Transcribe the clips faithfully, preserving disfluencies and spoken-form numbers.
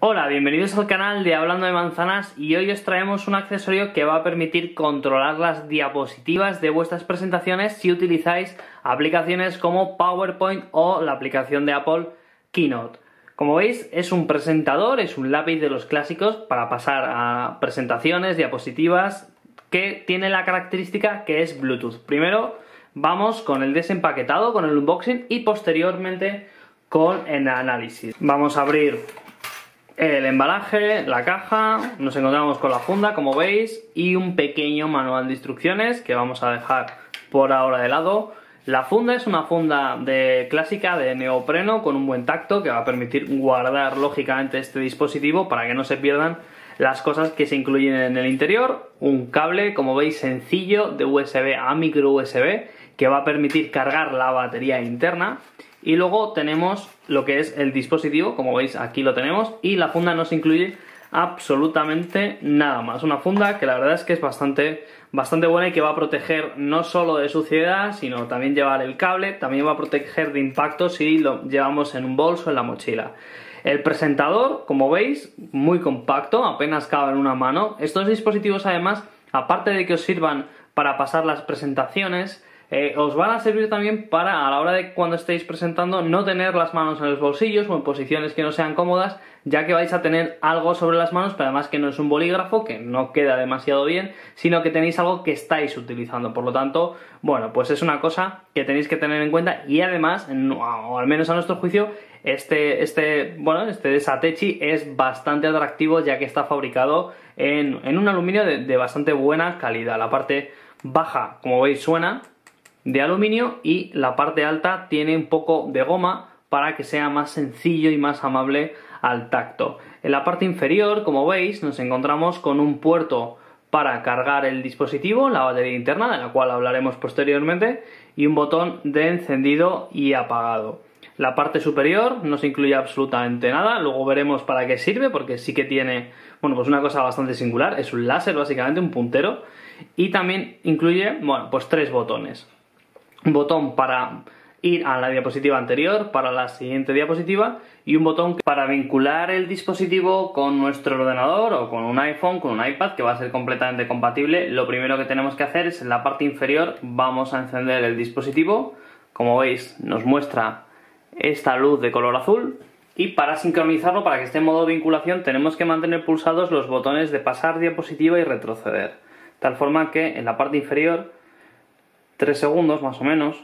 Hola, bienvenidos al canal de Hablando de Manzanas y hoy os traemos un accesorio que va a permitir controlar las diapositivas de vuestras presentaciones si utilizáis aplicaciones como PowerPoint o la aplicación de Apple Keynote. Como veis, es un presentador, es un lápiz de los clásicos para pasar a presentaciones, diapositivas, que tiene la característica que es Bluetooth. Primero vamos con el desempaquetado, con el unboxing y posteriormente con el análisis. Vamos a abrir el embalaje, la caja, nos encontramos con la funda, como veis, y un pequeño manual de instrucciones que vamos a dejar por ahora de lado. La funda es una funda de clásica de neopreno con un buen tacto que va a permitir guardar lógicamente este dispositivo para que no se pierdan las cosas que se incluyen en el interior. Un cable, como veis, sencillo de U S B a micro U S B que va a permitir cargar la batería interna. Y luego tenemos lo que es el dispositivo, como veis aquí lo tenemos, y la funda no se incluye absolutamente nada más. Una funda que la verdad es que es bastante, bastante buena y que va a proteger no solo de suciedad, sino también llevar el cable, también va a proteger de impacto si lo llevamos en un bolso o en la mochila. El presentador, como veis, muy compacto, apenas cabe en una mano. Estos dispositivos además, aparte de que os sirvan para pasar las presentaciones, Eh, os van a servir también para, a la hora de cuando estéis presentando, no tener las manos en los bolsillos o en posiciones que no sean cómodas, ya que vais a tener algo sobre las manos, pero además que no es un bolígrafo, que no queda demasiado bien, sino que tenéis algo que estáis utilizando. Por lo tanto, bueno, pues es una cosa que tenéis que tener en cuenta. Y además, o al menos a nuestro juicio, este, este, bueno, este de Satechi es bastante atractivo, ya que está fabricado en, en un aluminio de, de bastante buena calidad. La parte baja, como veis, suena de aluminio, y la parte alta tiene un poco de goma para que sea más sencillo y más amable al tacto. En la parte inferior, como veis, nos encontramos con un puerto para cargar el dispositivo, la batería interna, de la cual hablaremos posteriormente, y un botón de encendido y apagado. La parte superior no se incluye absolutamente nada, luego veremos para qué sirve, porque sí que tiene, bueno, pues una cosa bastante singular, es un láser básicamente, un puntero, y también incluye, bueno, pues tres botones. Un botón para ir a la diapositiva anterior, para la siguiente diapositiva, y un botón para vincular el dispositivo con nuestro ordenador o con un iPhone, con un iPad, que va a ser completamente compatible. Lo primero que tenemos que hacer es, en la parte inferior, vamos a encender el dispositivo. Como veis, nos muestra esta luz de color azul. Y para sincronizarlo, para que esté en modo vinculación, tenemos que mantener pulsados los botones de pasar diapositiva y retroceder. Tal forma que en la parte inferior, tres segundos más o menos,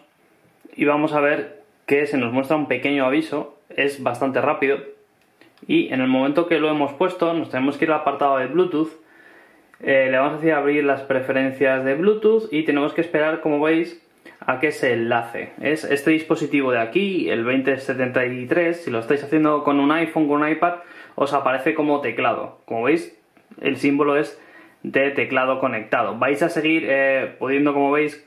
y vamos a ver que se nos muestra un pequeño aviso, es bastante rápido, y en el momento que lo hemos puesto nos tenemos que ir al apartado de Bluetooth, eh, le vamos a decir abrir las preferencias de Bluetooth y tenemos que esperar, como veis, a que se enlace. Es este dispositivo de aquí, el veinte setenta y tres, si lo estáis haciendo con un iPhone, con un iPad, os aparece como teclado. Como veis, el símbolo es de teclado conectado. Vais a seguir eh, pudiendo, como veis,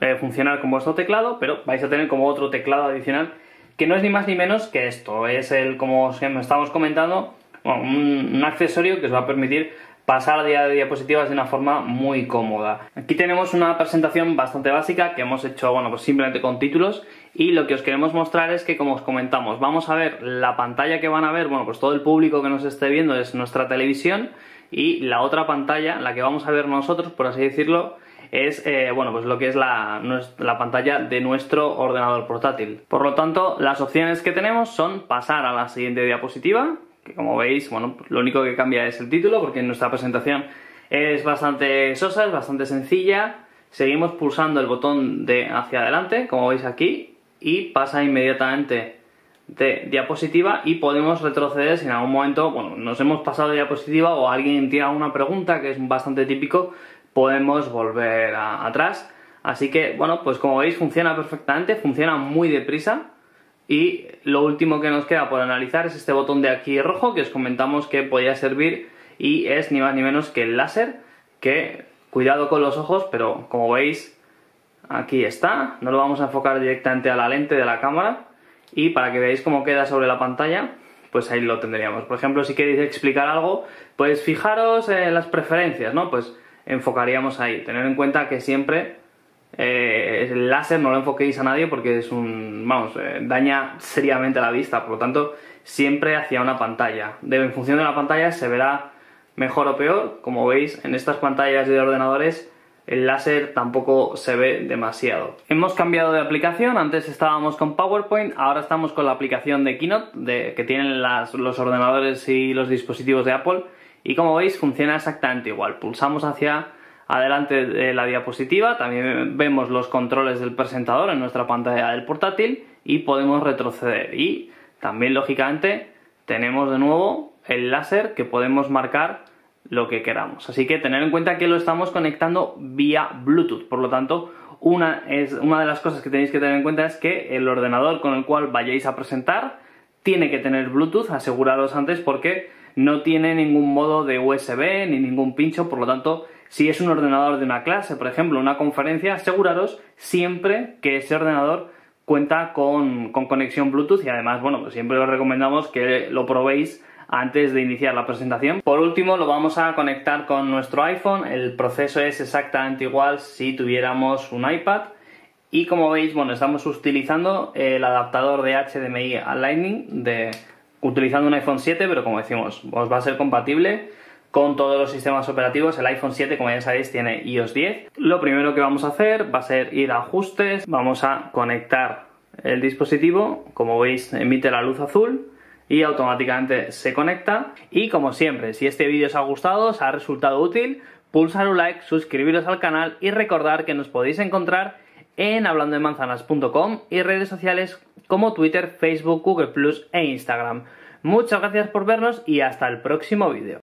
Eh, funcionar con vuestro teclado, pero vais a tener como otro teclado adicional que no es ni más ni menos que esto. Es el, como estamos comentando, bueno, un, un accesorio que os va a permitir pasar de diapositivas de una forma muy cómoda. Aquí tenemos una presentación bastante básica que hemos hecho, bueno, pues simplemente con títulos, y lo que os queremos mostrar es que, como os comentamos, vamos a ver la pantalla que van a ver, bueno, pues todo el público que nos esté viendo es nuestra televisión, y la otra pantalla, la que vamos a ver nosotros, por así decirlo, es eh, bueno, pues lo que es la, la pantalla de nuestro ordenador portátil. Por lo tanto, las opciones que tenemos son pasar a la siguiente diapositiva, que, como veis, bueno, lo único que cambia es el título, porque nuestra presentación es bastante sosa, es bastante sencilla. Seguimos pulsando el botón de hacia adelante, como veis aquí, y pasa inmediatamente de diapositiva, y podemos retroceder si en algún momento, bueno, nos hemos pasado de diapositiva o alguien tira una pregunta, que es bastante típico. Podemos volver a, atrás, así que, bueno, pues como veis funciona perfectamente, funciona muy deprisa, y lo último que nos queda por analizar es este botón de aquí rojo que os comentamos que podía servir, y es ni más ni menos que el láser, que cuidado con los ojos, pero como veis aquí está, no lo vamos a enfocar directamente a la lente de la cámara, y para que veáis cómo queda sobre la pantalla, pues ahí lo tendríamos. Por ejemplo, si queréis explicar algo, pues fijaros en las preferencias, ¿no? Pues enfocaríamos ahí. Tener en cuenta que siempre eh, el láser no lo enfoquéis a nadie porque es un, vamos, eh, daña seriamente la vista, por lo tanto siempre hacia una pantalla. De, en función de la pantalla se verá mejor o peor. Como veis, en estas pantallas de ordenadores el láser tampoco se ve demasiado. Hemos cambiado de aplicación, antes estábamos con PowerPoint, ahora estamos con la aplicación de Keynote de, que tienen las, los ordenadores y los dispositivos de Apple, y como veis funciona exactamente igual. Pulsamos hacia adelante de la diapositiva, también vemos los controles del presentador en nuestra pantalla del portátil y podemos retroceder, y también lógicamente tenemos de nuevo el láser que podemos marcar lo que queramos. Así que tener en cuenta que lo estamos conectando vía Bluetooth, por lo tanto una, es, una de las cosas que tenéis que tener en cuenta es que el ordenador con el cual vayáis a presentar tiene que tener Bluetooth, aseguraros antes, porque no tiene ningún modo de U S B ni ningún pincho. Por lo tanto, si es un ordenador de una clase, por ejemplo una conferencia, aseguraros siempre que ese ordenador cuenta con, con conexión Bluetooth, y además, bueno, pues siempre os recomendamos que lo probéis antes de iniciar la presentación. Por último, lo vamos a conectar con nuestro iPhone. El proceso es exactamente igual si tuviéramos un iPad. Y como veis, bueno, estamos utilizando el adaptador de H D M I a Lightning, de, utilizando un iPhone siete, pero como decimos, os va a ser compatible con todos los sistemas operativos. El iPhone siete, como ya sabéis, tiene i o s diez. Lo primero que vamos a hacer va a ser ir a ajustes, vamos a conectar el dispositivo, como veis emite la luz azul y automáticamente se conecta. Y como siempre, si este vídeo os ha gustado, os ha resultado útil, pulsar un like, suscribiros al canal y recordar que nos podéis encontrar en hablando de manzanas punto com y redes sociales como Twitter, Facebook, Google Plus e Instagram. Muchas gracias por vernos y hasta el próximo vídeo.